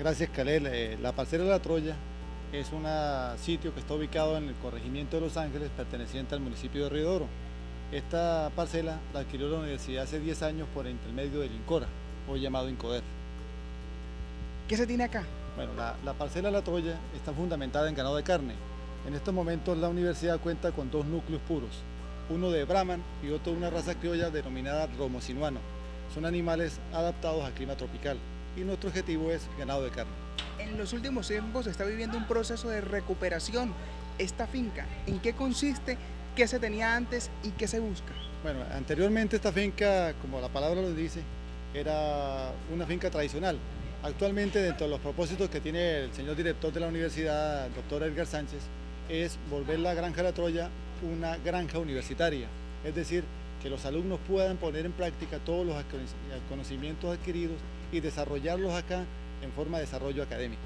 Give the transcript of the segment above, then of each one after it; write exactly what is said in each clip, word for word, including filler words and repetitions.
Gracias, Calel. Eh, la parcela de La Troya es un sitio que está ubicado en el corregimiento de Los Ángeles, perteneciente al municipio de Río de Oro. Esta parcela la adquirió la universidad hace diez años por el intermedio del INCORA, hoy llamado Incoder. ¿Qué se tiene acá? Bueno, la, la parcela de La Troya está fundamentada en ganado de carne. En estos momentos la universidad cuenta con dos núcleos puros, uno de Brahman y otro de una raza criolla denominada Romosinuano. Son animales adaptados al clima tropical y nuestro objetivo es ganado de carne. En los últimos tiempos se está viviendo un proceso de recuperación. Esta finca, ¿en qué consiste? ¿Qué se tenía antes y qué se busca? Bueno, anteriormente esta finca, como la palabra lo dice, era una finca tradicional. Actualmente, dentro de los propósitos que tiene el señor director de la universidad, el doctor Edgar Sánchez, es volver la granja La Troya una granja universitaria, es decir, que los alumnos puedan poner en práctica todos los conocimientos adquiridos y desarrollarlos acá en forma de desarrollo académico.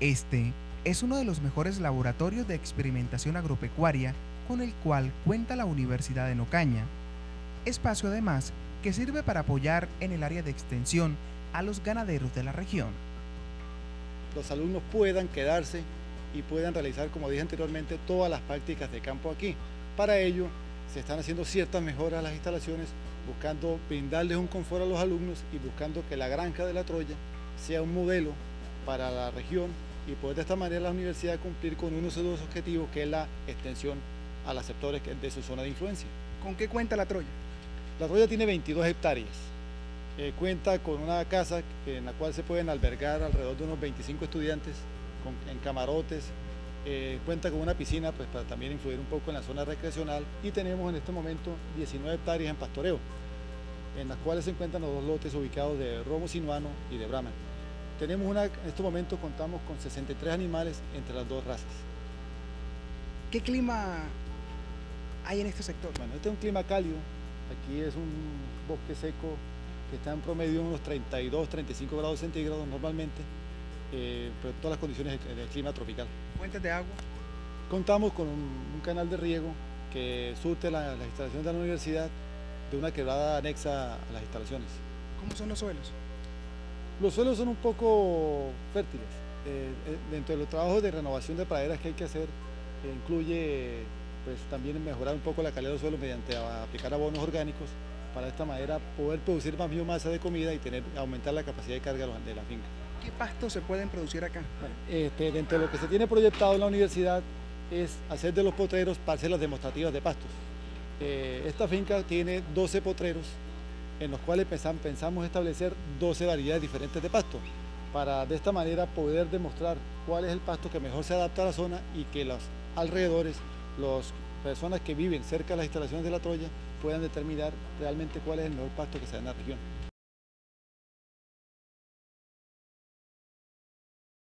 Este es uno de los mejores laboratorios de experimentación agropecuaria con el cual cuenta la Universidad de Nocaña, espacio además que sirve para apoyar en el área de extensión a los ganaderos de la región. Los alumnos puedan quedarse y puedan realizar, como dije anteriormente, todas las prácticas de campo aquí. Para ello, se están haciendo ciertas mejoras a las instalaciones, buscando brindarles un confort a los alumnos y buscando que la granja de La Troya sea un modelo para la región y poder de esta manera la universidad cumplir con uno de los objetivos, que es la extensión a los sectores de su zona de influencia. ¿Con qué cuenta La Troya? La Troya tiene veintidós hectáreas. Eh, cuenta con una casa en la cual se pueden albergar alrededor de unos veinticinco estudiantes con, en camarotes. Eh, cuenta con una piscina, pues, para también influir un poco en la zona recreacional, y tenemos en este momento diecinueve hectáreas en pastoreo, en las cuales se encuentran los dos lotes ubicados de Romosinuano y de Brahman. Tenemos una, en este momento contamos con sesenta y tres animales entre las dos razas. ¿Qué clima hay en este sector? Bueno, este es un clima cálido, aquí es un bosque seco que está en promedio unos treinta y dos, treinta y cinco grados centígrados normalmente, eh, pero todas las condiciones del, del clima tropical. ¿Fuentes de agua? Contamos con un, un canal de riego que surte la, las instalaciones de la universidad de una quebrada anexa a las instalaciones. ¿Cómo son los suelos? Los suelos son un poco fértiles. Eh, dentro de los trabajos de renovación de praderas que hay que hacer, eh, incluye pues, también mejorar un poco la calidad del suelo mediante aplicar abonos orgánicos, para de esta manera poder producir más biomasa de comida y tener, aumentar la capacidad de carga de la finca. ¿Qué pastos se pueden producir acá? Bueno, este, dentro de lo que se tiene proyectado en la universidad es hacer de los potreros parcelas demostrativas de pastos. Eh, esta finca tiene doce potreros en los cuales pensamos, pensamos establecer doce variedades diferentes de pastos para de esta manera poder demostrar cuál es el pasto que mejor se adapta a la zona y que los alrededores, los personas que viven cerca de las instalaciones de La Troya puedan determinar realmente cuál es el mejor pasto que se da en la región.